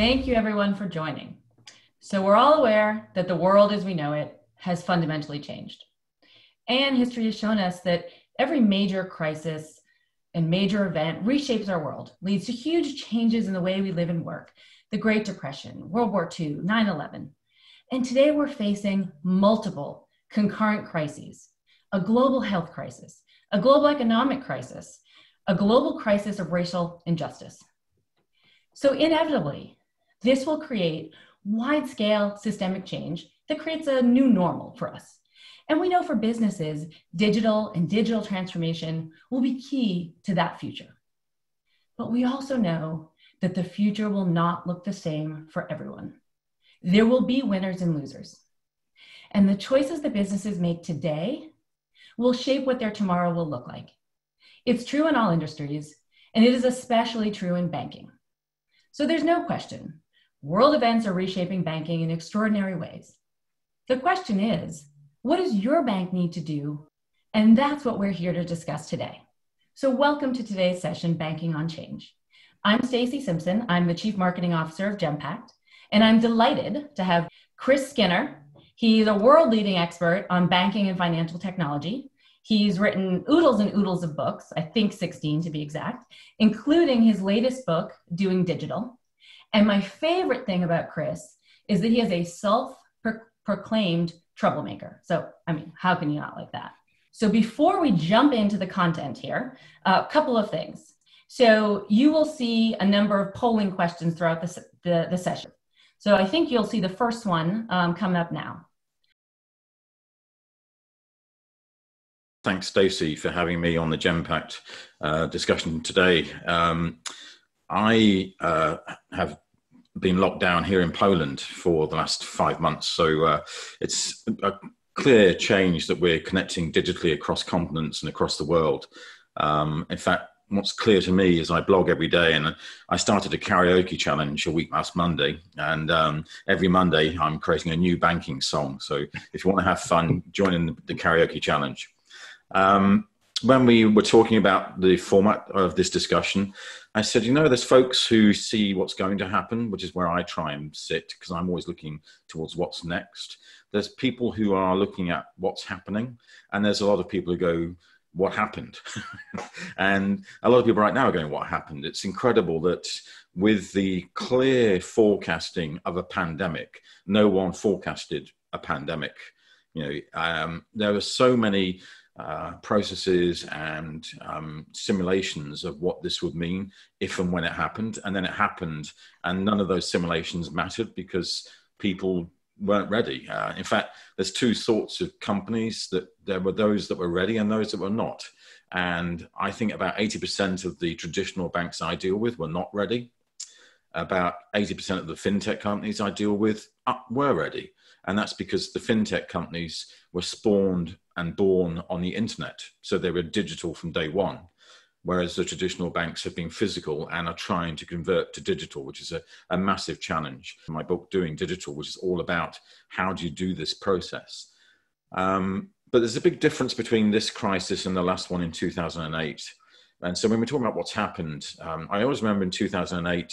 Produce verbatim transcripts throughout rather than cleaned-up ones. Thank you everyone for joining. So we're all aware that the world as we know it has fundamentally changed. And history has shown us that every major crisis and major event reshapes our world, leads to huge changes in the way we live and work. The Great Depression, World War Two, nine eleven. And today we're facing multiple concurrent crises, a global health crisis, a global economic crisis, a global crisis of racial injustice. So inevitably, this will create wide-scale systemic change that creates a new normal for us. And we know for businesses, digital and digital transformation will be key to that future. But we also know that the future will not look the same for everyone. There will be winners and losers. And the choices that businesses make today will shape what their tomorrow will look like. It's true in all industries, and it is especially true in banking. So there's no question, world events are reshaping banking in extraordinary ways. The question is, what does your bank need to do? And that's what we're here to discuss today. So welcome to today's session, Banking on Change. I'm Stacey Simpson. I'm the Chief Marketing Officer of Genpact, and I'm delighted to have Chris Skinner. He's a world-leading expert on banking and financial technology. He's written oodles and oodles of books, I think sixteen to be exact, including his latest book, Doing Digital. And my favorite thing about Chris is that he is a self-proclaimed troublemaker. So, I mean, how can you not like that? So before we jump into the content here, a couple of things. So you will see a number of polling questions throughout the, the, the session. So I think you'll see the first one um, coming up now. Thanks, Stacey, for having me on the Genpact uh, discussion today. Um, I uh, have been locked down here in Poland for the last five months, so uh, it's a clear change that we're connecting digitally across continents and across the world. Um, in fact, what's clear to me is I blog every day, and I started a karaoke challenge a week last Monday, and um, every Monday I'm creating a new banking song. So if you want to have fun, join in the karaoke challenge. Um, when we were talking about the format of this discussion, I said, you know, there's folks who see what's going to happen, which is where I try and sit because I'm always looking towards what's next. There's people who are looking at what's happening, and there's a lot of people who go, what happened? And a lot of people right now are going, what happened? It's incredible that with the clear forecasting of a pandemic, no one forecasted a pandemic. You know, um, there were so many Uh, processes and um, simulations of what this would mean if and when it happened, and then it happened, and none of those simulations mattered because people weren't ready. Uh, in fact, there's two sorts of companies: that there were those that were ready and those that were not. And I think about eighty percent of the traditional banks I deal with were not ready. About eighty percent of the fintech companies I deal with were ready, and that's because the fintech companies were spawned and born on the internet. So they were digital from day one, whereas the traditional banks have been physical and are trying to convert to digital, which is a, a massive challenge. My book, Doing Digital, which is all about how do you do this process. Um, but there's a big difference between this crisis and the last one in two thousand eight. And so when we're talking about what's happened, um, I always remember in two thousand eight,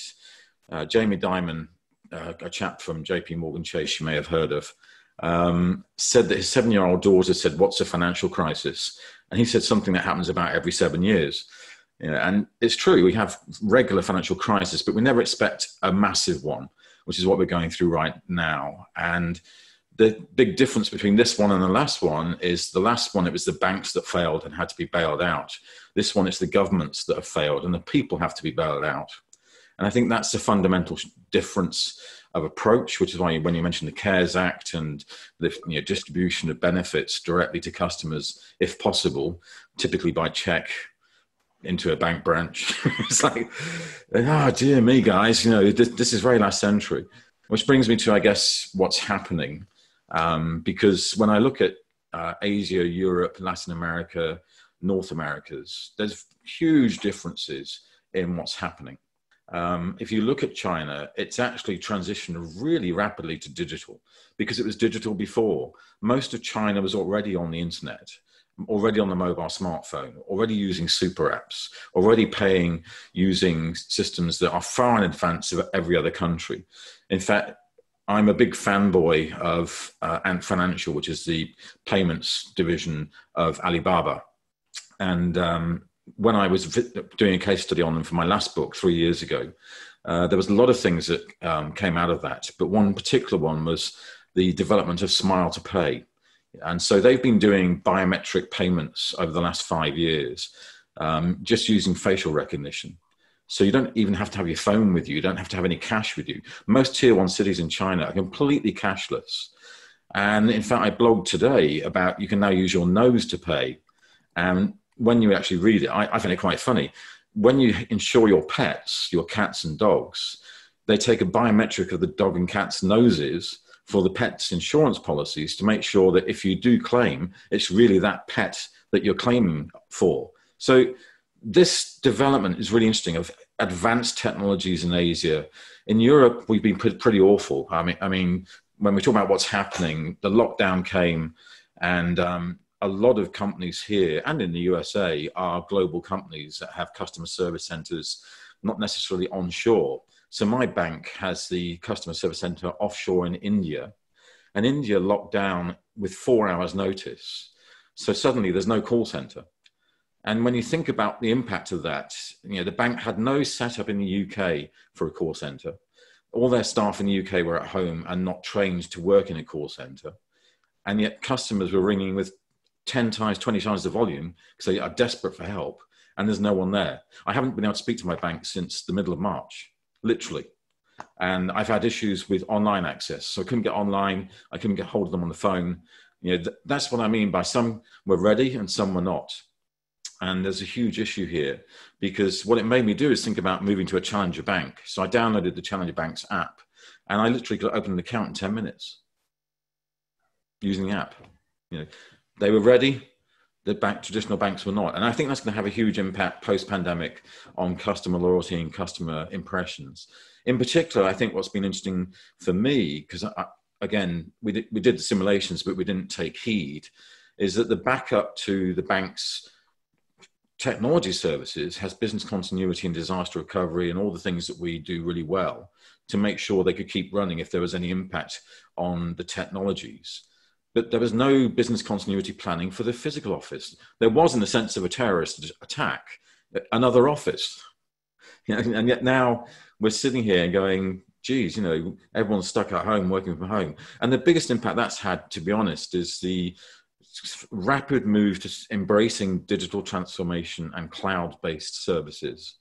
uh, Jamie Dimon, uh, a chap from J P Morgan Chase, you may have heard of, Um, said that his seven-year-old daughter said, what's a financial crisis? And he said something that happens about every seven years. You know, and it's true, we have regular financial crisis, but we never expect a massive one, which is what we're going through right now. And the big difference between this one and the last one is the last one, it was the banks that failed and had to be bailed out. This one, it's the governments that have failed and the people have to be bailed out. And I think that's the fundamental difference of approach, which is why when you mentioned the CARES Act and the you know, distribution of benefits directly to customers, if possible, typically by check into a bank branch. It's like, oh dear me, guys, you know, this, this is very last century. Which brings me to, I guess, what's happening. Um, because when I look at uh, Asia, Europe, Latin America, North Americas, there's huge differences in what's happening. Um, if you look at China, it's actually transitioned really rapidly to digital because it was digital before. Most of China was already on the internet already on the mobile smartphone, already using super apps, already paying using systems that are far in advance of every other country. In fact, I'm a big fanboy of uh, Ant Financial, which is the payments division of Alibaba. And um, when I was doing a case study on them for my last book three years ago, uh, there was a lot of things that um, came out of that. But one particular one was the development of Smile to Pay. And so they've been doing biometric payments over the last five years, um, just using facial recognition. So you don't even have to have your phone with you. You don't have to have any cash with you. Most tier one cities in China are completely cashless. And in fact, I blogged today about you can now use your nose to pay. And when you actually read it, I, I find it quite funny. When you insure your pets, your cats and dogs, they take a biometric of the dog and cat's noses for the pet's insurance policies to make sure that if you do claim, it's really that pet that you're claiming for. So this development is really interesting of advanced technologies in Asia. In Europe, we've been pretty awful. I mean, I mean, when we talk about what's happening, the lockdown came and um, a lot of companies here and in the U S A are global companies that have customer service centers, not necessarily onshore. So my bank has the customer service center offshore in India, and India locked down with four hours notice. So suddenly there's no call center. And when you think about the impact of that, you know, the bank had no setup in the U K for a call center. All their staff in the U K were at home and not trained to work in a call center. And yet customers were ringing with ten times, twenty times the volume because they are desperate for help and there's no one there. I haven't been able to speak to my bank since the middle of March. Literally. And I've had issues with online access. So I couldn't get online. I couldn't get hold of them on the phone. You know, th- that's what I mean by some were ready and some were not. And there's a huge issue here because what it made me do is think about moving to a challenger bank. So I downloaded the Challenger Bank's app and I literally could open an account in ten minutes using the app. You know, they were ready. The bank, traditional banks were not. And I think that's going to have a huge impact post-pandemic on customer loyalty and customer impressions. In particular, I think what's been interesting for me, because again, we did, we did the simulations, but we didn't take heed, is that the backup to the bank's technology services has business continuity and disaster recovery and all the things that we do really well to make sure they could keep running if there was any impact on the technologies. But there was no business continuity planning for the physical office. There was, in the sense of a terrorist attack, another office. And yet now we're sitting here and going, geez, you know, everyone's stuck at home, working from home. And the biggest impact that's had, to be honest, is the rapid move to embracing digital transformation and cloud-based services.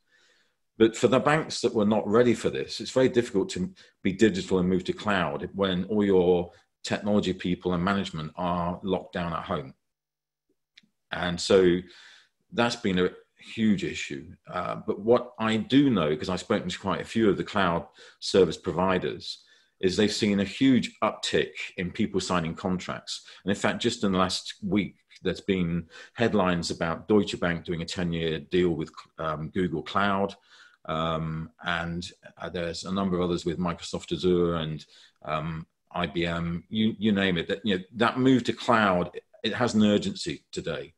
But for the banks that were not ready for this, it's very difficult to be digital and move to cloud when all your technology people and management are locked down at home. And so that's been a huge issue. Uh, but what I do know, because I've spoken to quite a few of the cloud service providers, is they've seen a huge uptick in people signing contracts. And in fact, just in the last week, there's been headlines about Deutsche Bank doing a ten-year deal with um, Google Cloud. Um, and uh, there's a number of others with Microsoft Azure and um, I B M, you, you name it. That, you know, that move to cloud, it has an urgency today.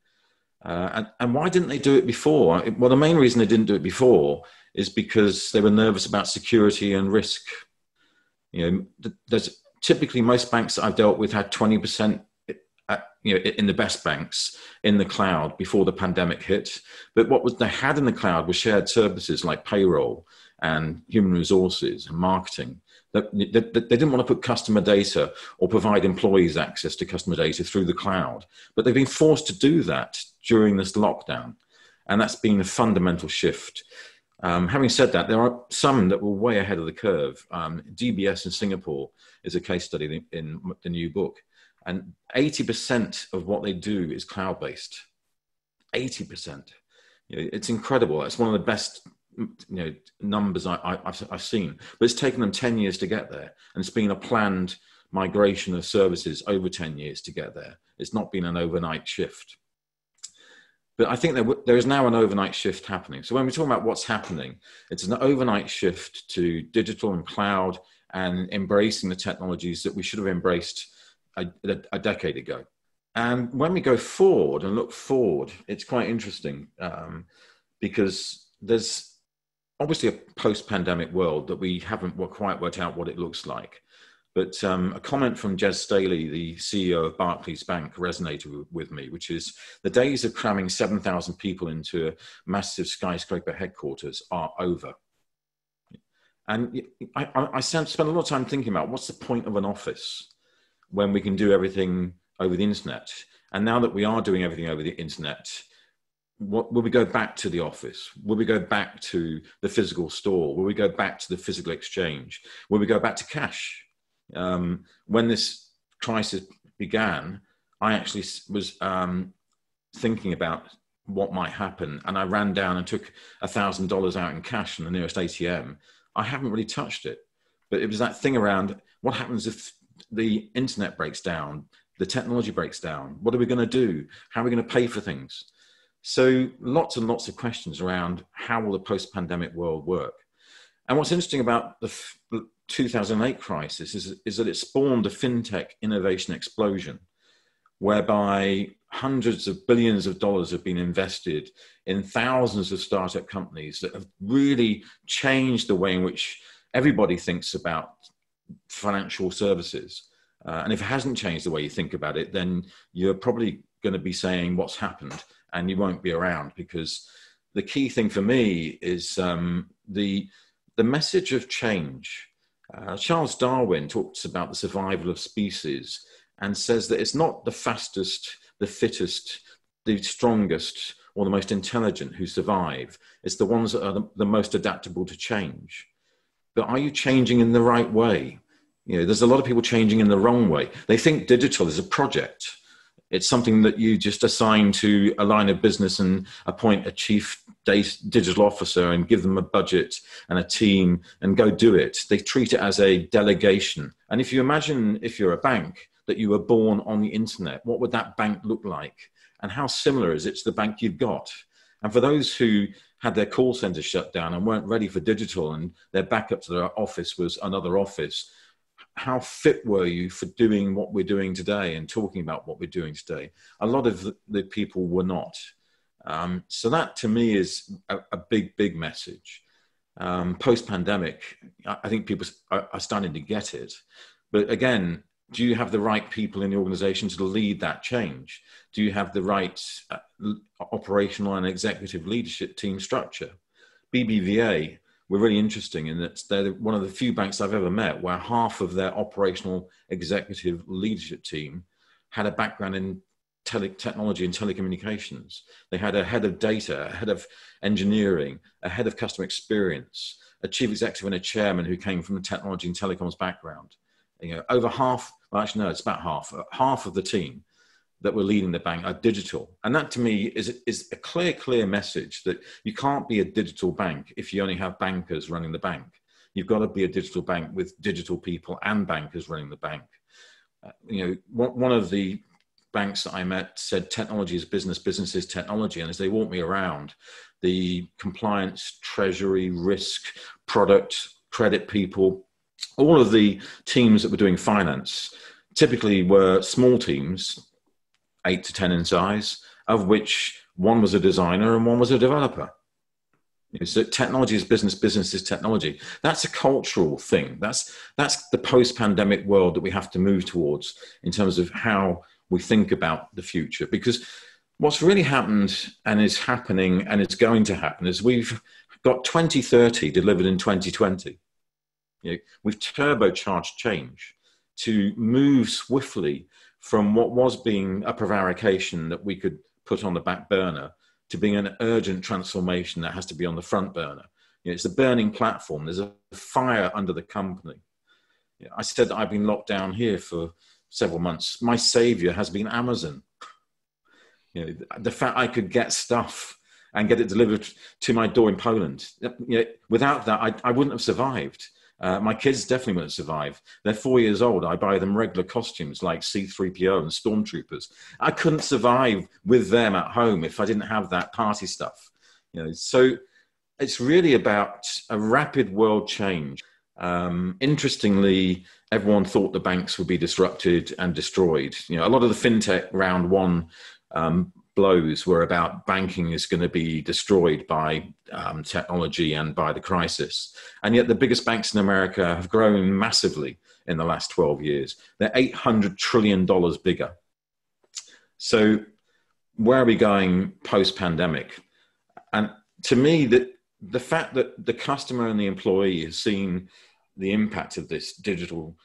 Uh, and, and why didn't they do it before? Well, the main reason they didn't do it before is because they were nervous about security and risk. You know, there's typically most banks that I've dealt with had twenty percent at, you know, in the best banks in the cloud before the pandemic hit. But what was they had in the cloud was shared services like payroll and human resources and marketing. That they didn't want to put customer data or provide employees access to customer data through the cloud, but they've been forced to do that during this lockdown. And that's been a fundamental shift. Um, having said that, there are some that were way ahead of the curve. Um, D B S in Singapore is a case study in the new book. And eighty percent of what they do is cloud-based. eighty percent. You know, it's incredible. It's one of the best, you know, numbers I, I, I've, I've seen. But it's taken them ten years to get there. And it's been a planned migration of services over ten years to get there. It's not been an overnight shift. But I think there, w- there is now an overnight shift happening. So when we talk about what's happening, it's an overnight shift to digital and cloud and embracing the technologies that we should have embraced a, a, a decade ago. And when we go forward and look forward, it's quite interesting um, because there's obviously a post-pandemic world that we haven't quite worked out what it looks like. But um, a comment from Jez Staley, the C E O of Barclays Bank, resonated with me, which is the days of cramming seven thousand people into a massive skyscraper headquarters are over. And I, I, I spent a lot of time thinking about what's the point of an office when we can do everything over the internet. And now that we are doing everything over the internet, what, will we go back to the office? Will we go back to the physical store? Will we go back to the physical exchange? Will we go back to cash? Um, when this crisis began, I actually was um, thinking about what might happen. And I ran down and took one thousand dollars out in cash from the nearest A T M. I haven't really touched it, but it was that thing around what happens if the internet breaks down, the technology breaks down, what are we going to do? How are we going to pay for things? So lots and lots of questions around how will the post-pandemic world work? And what's interesting about the two thousand eight crisis is, is that it spawned a fintech innovation explosion, whereby hundreds of billions of dollars have been invested in thousands of startup companies that have really changed the way in which everybody thinks about financial services. Uh, and if it hasn't changed the way you think about it, then you're probably going to be saying what's happened and you won't be around, because the key thing for me is um, the, the message of change. Uh, Charles Darwin talks about the survival of species and says that it's not the fastest, the fittest, the strongest, or the most intelligent who survive. It's the ones that are the, the most adaptable to change. But are you changing in the right way? You know, there's a lot of people changing in the wrong way. They think digital is a project. It's something that you just assign to a line of business and appoint a chief digital officer and give them a budget and a team and go do it. They treat it as a delegation. And if you imagine, if you're a bank, that you were born on the internet, what would that bank look like? And how similar is it to the bank you've got? And for those who had their call centers shut down and weren't ready for digital and their backup to their office was another office, how fit were you for doing what we're doing today and talking about what we're doing today? A lot of the people were not. Um, so that to me is a, a big, big message. Um, post-pandemic, I think people are, are starting to get it. But again, do you have the right people in the organization to lead that change? Do you have the right uh, operational and executive leadership team structure? B B V A were really interesting in that they're one of the few banks I've ever met where half of their operational executive leadership team had a background in tele technology and telecommunications. They had a head of data, a head of engineering, a head of customer experience, a chief executive and a chairman who came from a technology and telecoms background. You know, over half, well, actually, no, it's about half, half of the team that were leading the bank are digital. And that to me is, is a clear, clear message that you can't be a digital bank if you only have bankers running the bank. You've got to be a digital bank with digital people and bankers running the bank. Uh, you know, one, one of the banks that I met said technology is business, business is technology. And as they walked me around, the compliance, treasury, risk, product, credit people, all of the teams that were doing finance typically were small teams, eight to ten in size, of which one was a designer and one was a developer. So technology is business, business is technology. That's a cultural thing. That's, that's the post-pandemic world that we have to move towards in terms of how we think about the future. Because what's really happened and is happening and it's going to happen is we've got twenty thirty delivered in twenty twenty. You know, we've turbocharged change to move swiftly from what was being a prevarication that we could put on the back burner to being an urgent transformation that has to be on the front burner. You know, it's a burning platform. There's a fire under the company. You know, I said that I've been locked down here for several months. My savior has been Amazon. You know, the fact I could get stuff and get it delivered to my door in Poland. You know, without that, I, I wouldn't have survived. Uh, my kids definitely won't survive. They're four years old. I buy them regular costumes like C three P O and Stormtroopers. I couldn't survive with them at home if I didn't have that party stuff. You know, so it's really about a rapid world change. Um, interestingly, everyone thought the banks would be disrupted and destroyed. You know, a lot of the fintech round one um, blows were about banking is going to be destroyed by um, technology and by the crisis. And yet the biggest banks in America have grown massively in the last twelve years. They're eight hundred trillion dollars bigger. So where are we going post-pandemic? And to me, the, the fact that the customer and the employee has seen the impact of this digital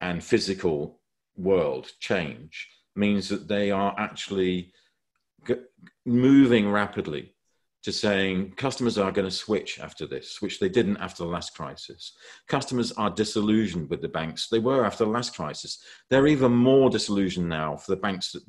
and physical world change means that they are actually g- moving rapidly to saying customers are going to switch after this, which they didn't after the last crisis. Customers are disillusioned with the banks. They were after the last crisis. They're even more disillusioned now for the banks that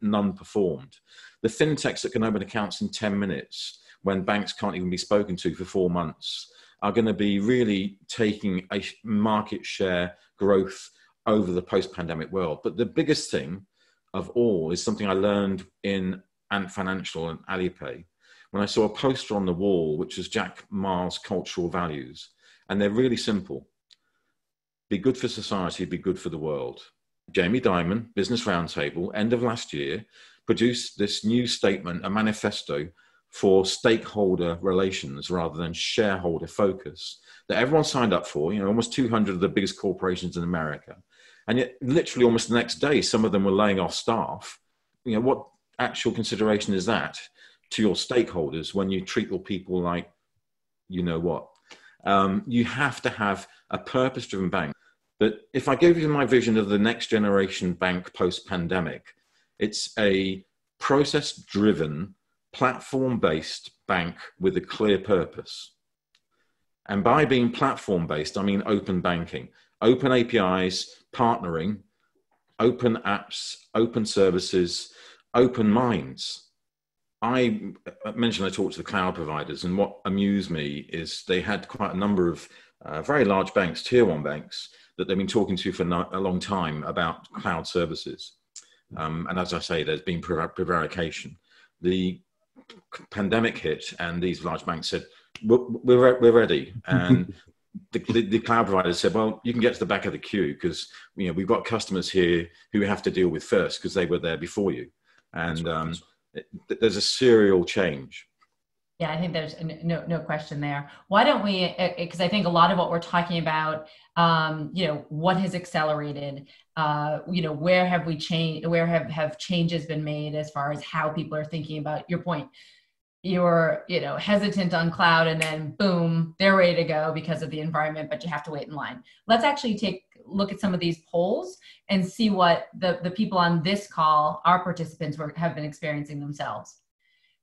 none performed. The fintechs that can open accounts in ten minutes when banks can't even be spoken to for four months are going to be really taking a market share growth over the post-pandemic world. But the biggest thing of all is something I learned in Ant Financial and Alipay, when I saw a poster on the wall, which is Jack Ma's cultural values. And they're really simple. Be good for society, be good for the world. Jamie Dimon, Business Roundtable, end of last year, produced this new statement, a manifesto for stakeholder relations rather than shareholder focus, that everyone signed up for, you know, almost two hundred of the biggest corporations in America. And yet literally almost the next day, some of them were laying off staff. You know, what actual consideration is that to your stakeholders when you treat your people like, you know what? Um, you have to have a purpose-driven bank. But if I gave you my vision of the next generation bank post-pandemic, it's a process-driven, platform-based bank with a clear purpose. And by being platform-based, I mean open banking, open A P Is, partnering, open apps, open services, open minds. I mentioned I talked to the cloud providers, and what amused me is they had quite a number of uh, very large banks, tier one banks, that they've been talking to for no- a long time about cloud services. Um, and as I say, there's been prevarication. The pandemic hit, and these large banks said, we're, we're, we're ready. And the, the, the cloud providers said, well, you can get to the back of the queue because, you know, we've got customers here who we have to deal with first because they were there before you. And um, it, there's a serial change. Yeah, I think there's no no question there. Why don't we, because I think a lot of what we're talking about, um, you know, what has accelerated, uh, you know, where have we changed, where have, have changes been made as far as how people are thinking about your point? You were, you know, hesitant on cloud and then boom, they're ready to go because of the environment, but you have to wait in line. Let's actually take a look at some of these polls and see what the, the people on this call, our participants, were, have been experiencing themselves.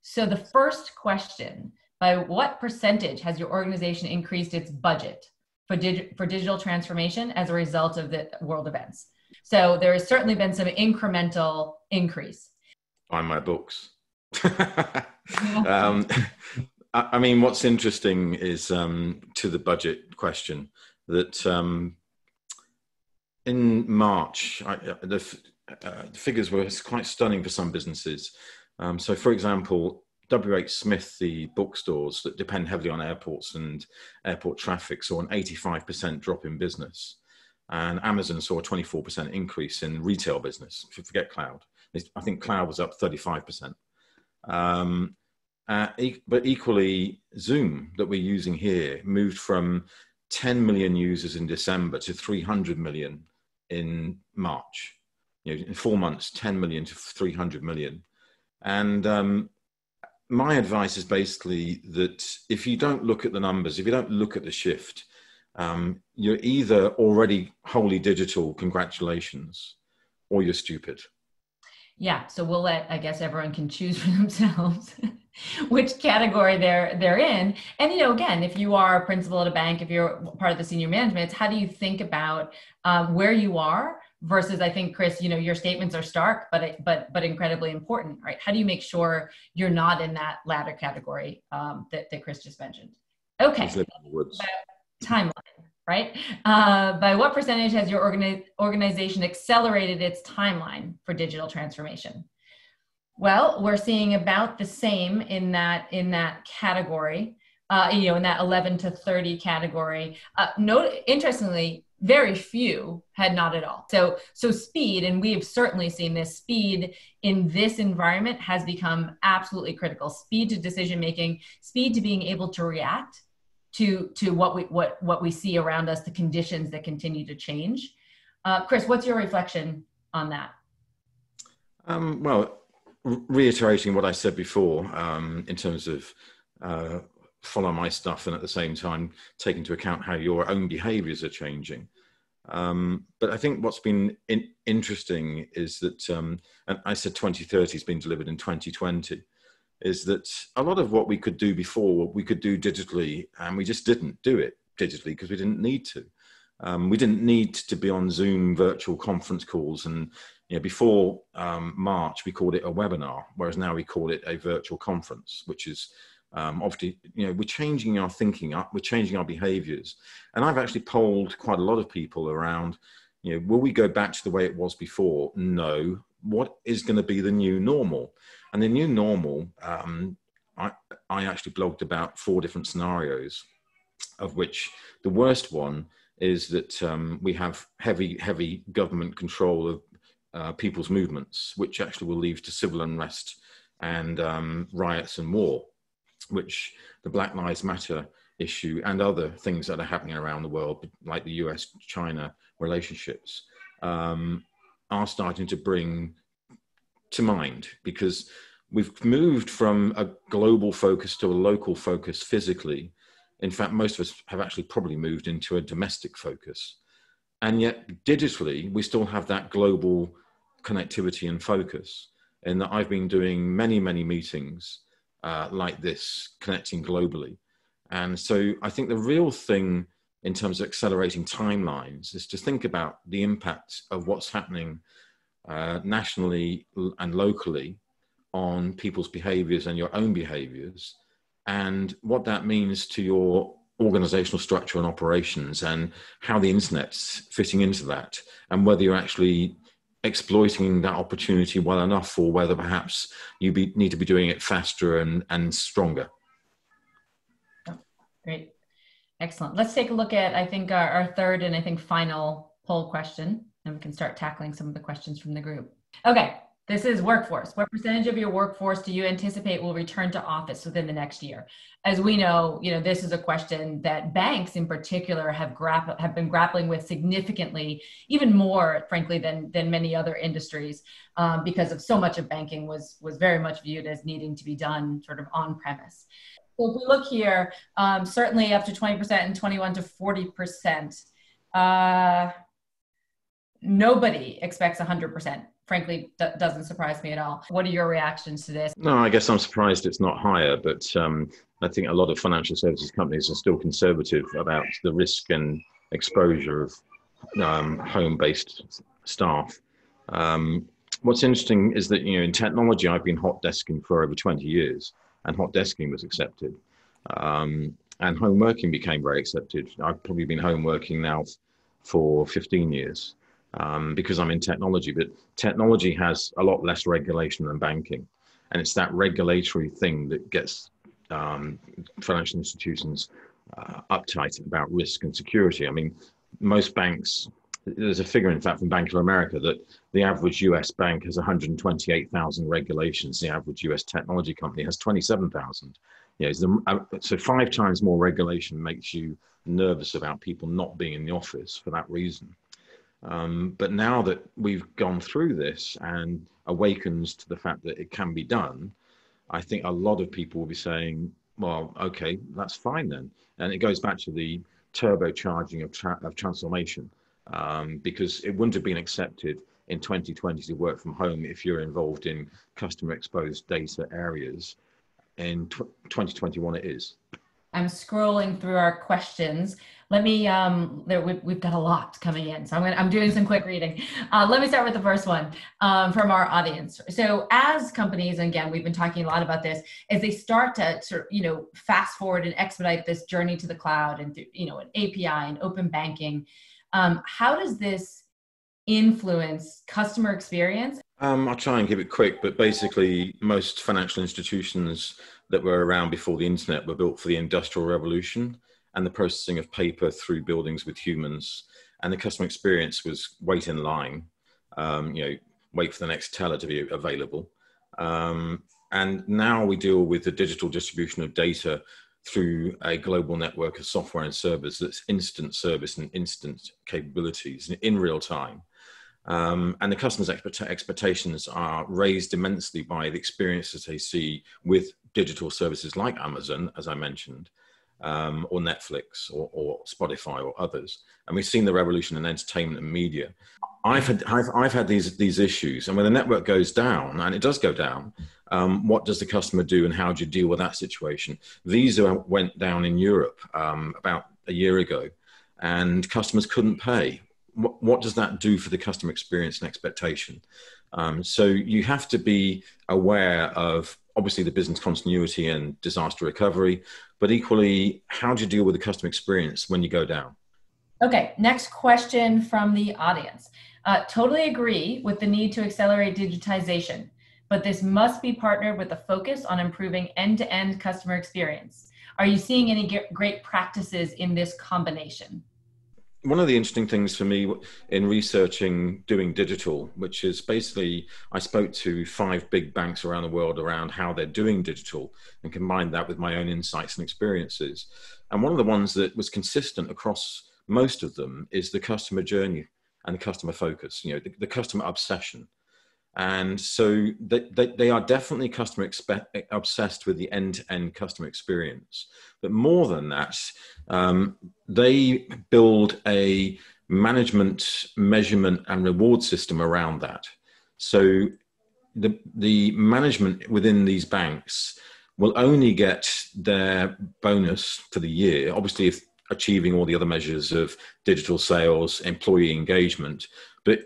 So the first question, by what percentage has your organization increased its budget for, dig- for digital transformation as a result of the world events? So there has certainly been some incremental increase. Buy my books. um, I, I mean, what's interesting is um, to the budget question that um, in March, I, the, uh, the figures were quite stunning for some businesses. Um, so, for example, W. H. Smith, the bookstores that depend heavily on airports and airport traffic, saw an eighty-five percent drop in business. And Amazon saw a twenty-four percent increase in retail business. Forget cloud. I think cloud was up thirty-five percent. Um, uh, e- but equally, Zoom that we're using here moved from ten million users in December to three hundred million in March. You know, in four months, ten million to three hundred million. And um, my advice is basically that if you don't look at the numbers, if you don't look at the shift, um, you're either already wholly digital, congratulations, or you're stupid. Yeah, so we'll let, I guess everyone can choose for themselves which category they're they're in. And, you know, again, if you are a principal at a bank, if you're part of the senior management, it's how do you think about um, where you are? Versus, I think, Chris, you know, your statements are stark, but but but incredibly important, right? How do you make sure you're not in that latter category um, that, that Chris just mentioned? Okay, timeline, right? Uh, by what percentage has your organi- organization accelerated its timeline for digital transformation? Well, we're seeing about the same in that in that category. uh, you know, in that eleven to thirty category. Uh, no, interestingly, very few had not at all. So, so speed, and we have certainly seen this, speed in this environment has become absolutely critical. Speed to decision-making, speed to being able to react to, to what we, what, what we see around us, the conditions that continue to change. Uh, Chris, what's your reflection on that? Um, well, reiterating what I said before, um, in terms of uh, follow my stuff and at the same time take into account how your own behaviors are changing. Um, but I think what's been in interesting is that, um, and I said twenty thirty has been delivered in twenty twenty, is that a lot of what we could do before, we could do digitally, and we just didn't do it digitally because we didn't need to. Um, we didn't need to be on Zoom virtual conference calls. And you know, before um, March, we called it a webinar, whereas now we call it a virtual conference, which is um, obviously, you know, we're changing our thinking up, we're changing our behaviors. And I've actually polled quite a lot of people around, you know, will we go back to the way it was before? No. What is going to be the new normal? And the new normal, um, I, I actually blogged about four different scenarios, of which the worst one is that um, we have heavy, heavy government control of uh, people's movements, which actually will lead to civil unrest and um, riots and war, which the Black Lives Matter issue and other things that are happening around the world, like the U S China relationships, um, are starting to bring to mind, because we've moved from a global focus to a local focus physically. In fact, most of us have actually probably moved into a domestic focus. And yet digitally, we still have that global connectivity and focus. And that I've been doing many, many meetings uh, like this, connecting globally. And so I think the real thing in terms of accelerating timelines is to think about the impact of what's happening uh, nationally and locally on people's behaviors and your own behaviors, and what that means to your organizational structure and operations, and how the internet's fitting into that, and whether you're actually exploiting that opportunity well enough, or whether perhaps you be, need to be doing it faster and, and stronger. Oh, great. Excellent. Let's take a look at, I think, our, our third and I think final poll question, and we can start tackling some of the questions from the group. Okay. This is workforce. What percentage of your workforce do you anticipate will return to office within the next year? As we know, you know, this is a question that banks in particular have grappled have been grappling with significantly, even more, frankly, than, than many other industries, um, because of so much of banking was, was very much viewed as needing to be done sort of on premise. So if we look here, um, certainly up to twenty percent and twenty-one to forty percent. Uh, nobody expects one hundred percent. Frankly, that doesn't surprise me at all. What are your reactions to this? No, I guess I'm surprised it's not higher, but um, I think a lot of financial services companies are still conservative about the risk and exposure of um, home-based staff. Um, what's interesting is that, you know, in technology, I've been hot desking for over twenty years, and hot desking was accepted. Um, and home working became very accepted. I've probably been home working now for fifteen years. Um, because I'm in technology, but technology has a lot less regulation than banking. And it's that regulatory thing that gets um, financial institutions uh, uptight about risk and security. I mean, most banks, there's a figure, in fact, from Bank of America that the average U S bank has one hundred twenty-eight thousand regulations. The average U S technology company has twenty-seven thousand. You know, so five times more regulation makes you nervous about people not being in the office for that reason. Um, but now that we've gone through this and awakens to the fact that it can be done, I think a lot of people will be saying, well, okay, that's fine then. And it goes back to the turbocharging of, tra of transformation, um, because it wouldn't have been accepted in twenty twenty to work from home if you're involved in customer exposed data areas. In twenty twenty-one, it is. I'm scrolling through our questions. Let me, um, there, we've, we've got a lot coming in, so I'm, gonna, I'm doing some quick reading. Uh, let me start with the first one um, from our audience. So as companies, and again, we've been talking a lot about this, as they start to sort of, you know, fast forward and expedite this journey to the cloud and, through, you know, an A P I and open banking, um, how does this influence customer experience? Um, I'll try and keep it quick, but basically most financial institutions that were around before the internet were built for the Industrial Revolution and the processing of paper through buildings with humans. And the customer experience was wait in line, um, you know, wait for the next teller to be available. Um, and now we deal with the digital distribution of data through a global network of software and servers that's instant service and instant capabilities in real time. Um, and the customer's expect- expectations are raised immensely by the experiences they see with digital services like Amazon, as I mentioned, um, or Netflix or, or Spotify or others. And we've seen the revolution in entertainment and media. I've had, I've, I've had these, these issues. And when the network goes down, and it does go down, um, what does the customer do and how do you deal with that situation? Visa went down in Europe um, about a year ago and customers couldn't pay. What does that do for the customer experience and expectation? Um, so you have to be aware of, obviously, the business continuity and disaster recovery, but equally, how do you deal with the customer experience when you go down? Okay, next question from the audience. Uh, totally agree with the need to accelerate digitization, but this must be partnered with a focus on improving end-to-end customer experience. Are you seeing any ge- great practices in this combination? One of the interesting things for me in researching Doing Digital, which is basically, I spoke to five big banks around the world around how they're doing digital and combined that with my own insights and experiences. And one of the ones that was consistent across most of them is the customer journey and the customer focus, you know, the, the customer obsession. And so they, they, they are definitely customer expe- obsessed with the end-to-end customer experience. But more than that, um, they build a management, measurement, and reward system around that. So the, the management within these banks will only get their bonus for the year, obviously if achieving all the other measures of digital sales, employee engagement, but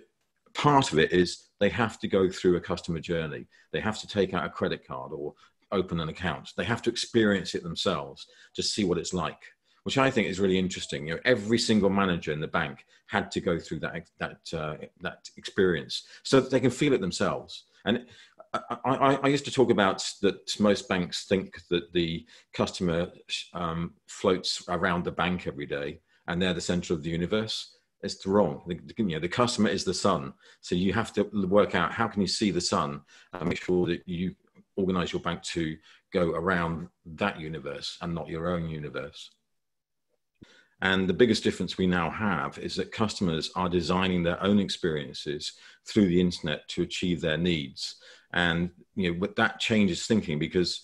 part of it is they have to go through a customer journey. They have to take out a credit card or open an account. They have to experience it themselves to see what it's like, which I think is really interesting. You know, every single manager in the bank had to go through that that uh, that experience so that they can feel it themselves. And I, I, I used to talk about that most banks think that the customer um, floats around the bank every day and they're the center of the universe. It's wrong. The, you know, the customer is the sun. So you have to work out how can you see the sun and make sure that you organize your bank to go around that universe and not your own universe. And the biggest difference we now have is that customers are designing their own experiences through the internet to achieve their needs. And you know, that changes thinking because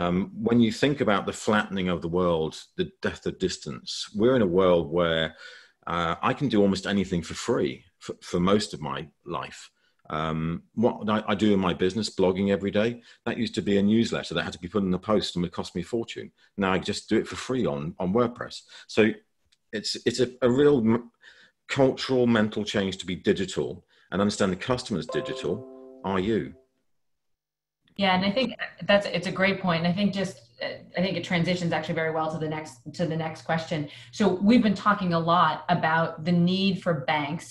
Um, when you think about the flattening of the world, the death of distance, we're in a world where uh, I can do almost anything for free for, for most of my life. Um, what I, I do in my business, blogging every day, that used to be a newsletter that had to be put in the post and would cost me a fortune. Now I just do it for free on, on WordPress. So it's, it's a, a real m- cultural mental change to be digital and understand the customer's digital. Are you? Yeah, and I think that's it's a great point. And I think just I think it transitions actually very well to the next to the next question. So we've been talking a lot about the need for banks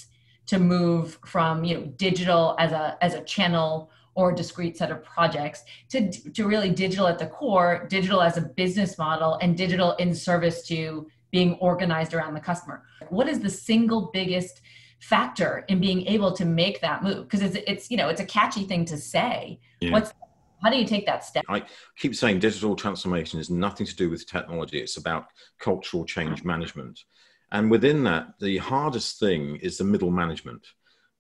to move from, you know, digital as a as a channel or a discrete set of projects to to really digital at the core, digital as a business model, and digital in service to being organized around the customer. What is the single biggest factor in being able to make that move? Because it's it's you know it's a catchy thing to say. Yeah. What's How do you take that step? I keep saying digital transformation is nothing to do with technology. It's about cultural change management. And within that, the hardest thing is the middle management,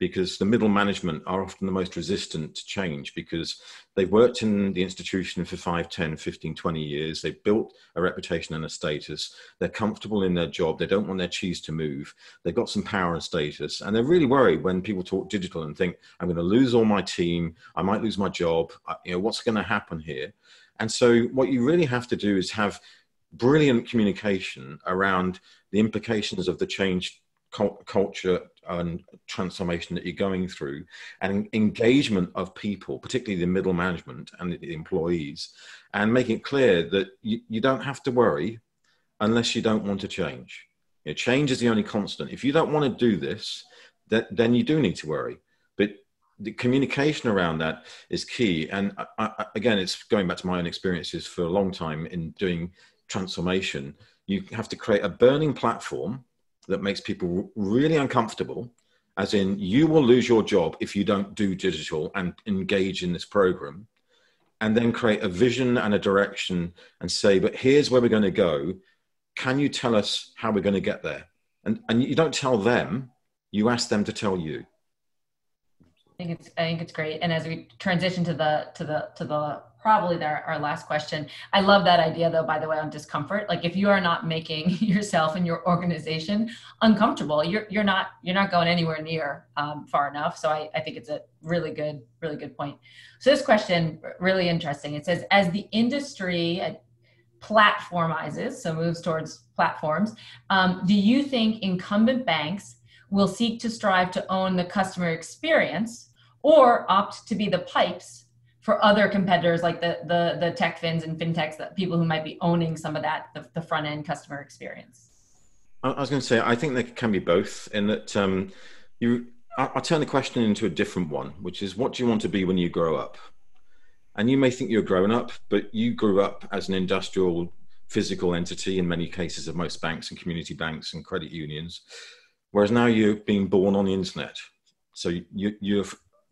because the middle management are often the most resistant to change because they've worked in the institution for five, ten, fifteen, twenty years. They've built a reputation and a status. They're comfortable in their job. They don't want their cheese to move. They've got some power and status. And they're really worried when people talk digital and think, I'm going to lose all my team. I might lose my job. I, you know, what's going to happen here? And so what you really have to do is have brilliant communication around the implications of the change culture and transformation that you're going through, and engagement of people, particularly the middle management and the employees, and making it clear that you, you don't have to worry unless you don't want to change. You know, change is the only constant. If you don't want to do this, that, then you do need to worry. But the communication around that is key. And I, I, again, it's going back to my own experiences for a long time in doing transformation. You have to create a burning platform that makes people really uncomfortable, as in you will lose your job if you don't do digital and engage in this program, and then create a vision and a direction and say, but here's where we're going to go. Can you tell us how we're going to get there? And, and you don't tell them, you ask them to tell you. I think it's, I think it's great. And as we transition to the, to the, to the, probably the, our last question, I love that idea though, by the way, on discomfort. Like if you are not making yourself and your organization uncomfortable, you're, you're not, you're not going anywhere near um, far enough. So I, I think it's a really good, really good point. So this question, really interesting. It says, as the industry platformizes, so moves towards platforms, um, do you think incumbent banks will seek to strive to own the customer experience or opt to be the pipes for other competitors like the, the, the tech fins and fintechs, that people who might be owning some of that, the, the front end customer experience? I was going to say, I think there can be both in that um, you, I, I turn the question into a different one, which is what do you want to be when you grow up? And you may think you're grown up, but you grew up as an industrial physical entity in many cases of most banks and community banks and credit unions. Whereas now you're being born on the internet. So you, you're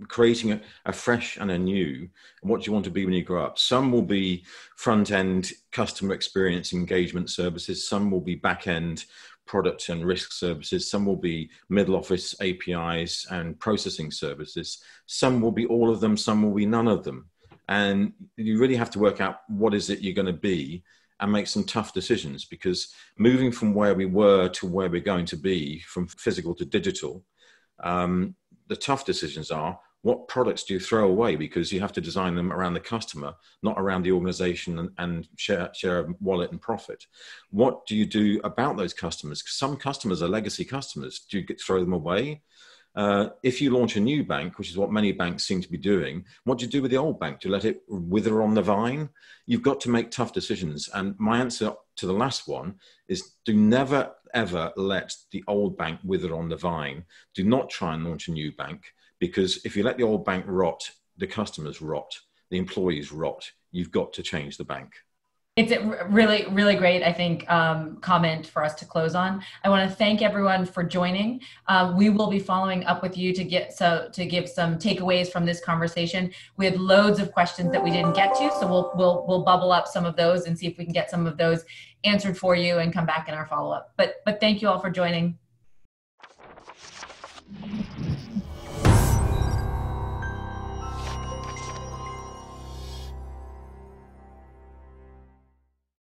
creating a, a fresh and a new, and what do you want to be when you grow up? Some will be front-end customer experience engagement services. Some will be back-end product and risk services. Some will be middle office A P Is and processing services. Some will be all of them. Some will be none of them. And you really have to work out what is it you're going to be and make some tough decisions, because moving from where we were to where we're going to be, from physical to digital, um, the tough decisions are what products do you throw away, because you have to design them around the customer, not around the organization and, and share, share of wallet and profit. What do you do about those customers? Some customers are legacy customers. Do you get, throw them away? Uh, if you launch a new bank, which is what many banks seem to be doing, what do you do with the old bank? Do you let it wither on the vine? You've got to make tough decisions. And my answer to the last one is do never, ever let the old bank wither on the vine. Do not try and launch a new bank, because if you let the old bank rot, the customers rot, the employees rot. You've got to change the bank. It's a really, really great, I think, um, comment for us to close on. I want to thank everyone for joining. Uh, we will be following up with you to get so to give some takeaways from this conversation. We had loads of questions that we didn't get to, so we'll we'll we'll bubble up some of those and see if we can get some of those answered for you and come back in our follow-up. But but thank you all for joining.